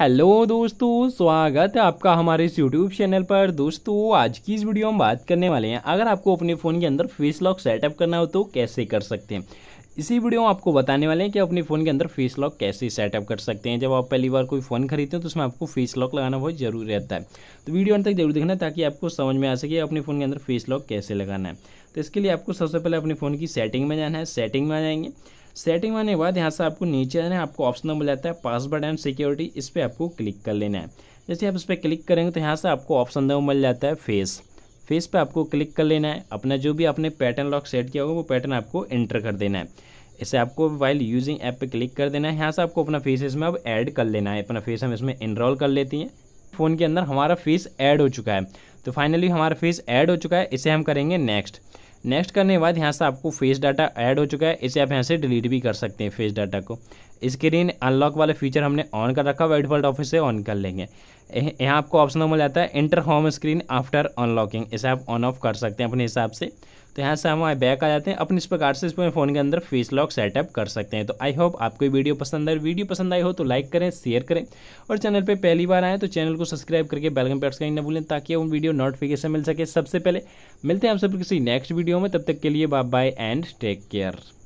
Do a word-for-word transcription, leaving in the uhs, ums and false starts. Hello दोस्तों, स्वागत है आपका हमारे इस यूट्यूब चैनल पर। दोस्तों आज की इस वीडियो में बात करने वाले हैं, अगर आपको अपने फ़ोन के अंदर फेस लॉक सेटअप करना हो तो कैसे कर सकते हैं। इसी वीडियो में आपको बताने वाले हैं कि अपने फ़ोन के अंदर फेस लॉक कैसे सेटअप कर सकते हैं। जब आप पहली बार कोई फ़ोन खरीदते हो तो उसमें आपको फेस लॉक लगाना बहुत जरूरी रहता है, तो वीडियो अंत तक जरूर देखना ताकि आपको समझ में आ सके अपने फ़ोन के अंदर फेस लॉक कैसे लगाना है। तो इसके लिए आपको सबसे पहले अपने फ़ोन की सेटिंग में जाना है। सेटिंग में आ जाएंगे। सेटिंग में आने के बाद यहाँ से आपको नीचे आना है। आपको ऑप्शन मिल जाता है पासवर्ड एंड सिक्योरिटी, इस पर आपको क्लिक कर लेना है। जैसे आप इस पर क्लिक करेंगे तो यहाँ से आपको ऑप्शन नंबर मिल जाता है फेस। फेस पे आपको क्लिक कर लेना है। अपना जो भी आपने पैटर्न लॉक सेट किया होगा वो पैटर्न आपको एंटर कर देना है। इसे आपको वाइल यूजिंग ऐप पे क्लिक कर देना है। यहाँ से आपको अपना फेस इसमें अब ऐड कर लेना है। अपना फेस हम इसमें इनरोल कर लेती हैं। फ़ोन के अंदर हमारा फेस ऐड हो चुका है। तो फाइनली हमारा फेस ऐड हो चुका है, इसे हम करेंगे नेक्स्ट। नेक्स्ट करने के बाद यहाँ से आपको फेस डाटा ऐड हो चुका है, इसे आप यहाँ से डिलीट भी कर सकते हैं फेस डाटा को। स्क्रीन अनलॉक वाला फीचर हमने ऑन कर रखा, वाइट वर्ल्ड ऑफिस से ऑन कर लेंगे। यहाँ आपको ऑप्शन मिल जाता है enter home screen after unlocking, इसे आप ऑन ऑफ कर सकते हैं अपने हिसाब से। तो यहाँ से हम बैक आ जाते हैं। अपने इस प्रकार से इसमें फ़ोन के अंदर फेस लॉक सेटअप कर सकते हैं। तो आई होप आपको वीडियो पसंद आए। वीडियो पसंद आई हो तो लाइक करें, शेयर करें, और चैनल पे पहली बार आएँ तो चैनल को सब्सक्राइब करके बेल आइकन प्रेस करना ना भूलें ताकि उन वीडियो नोटिफिकेशन मिल सके सबसे पहले। मिलते हैं आप सब किसी नेक्स्ट वीडियो में, तब तक के लिए bye bye and take care.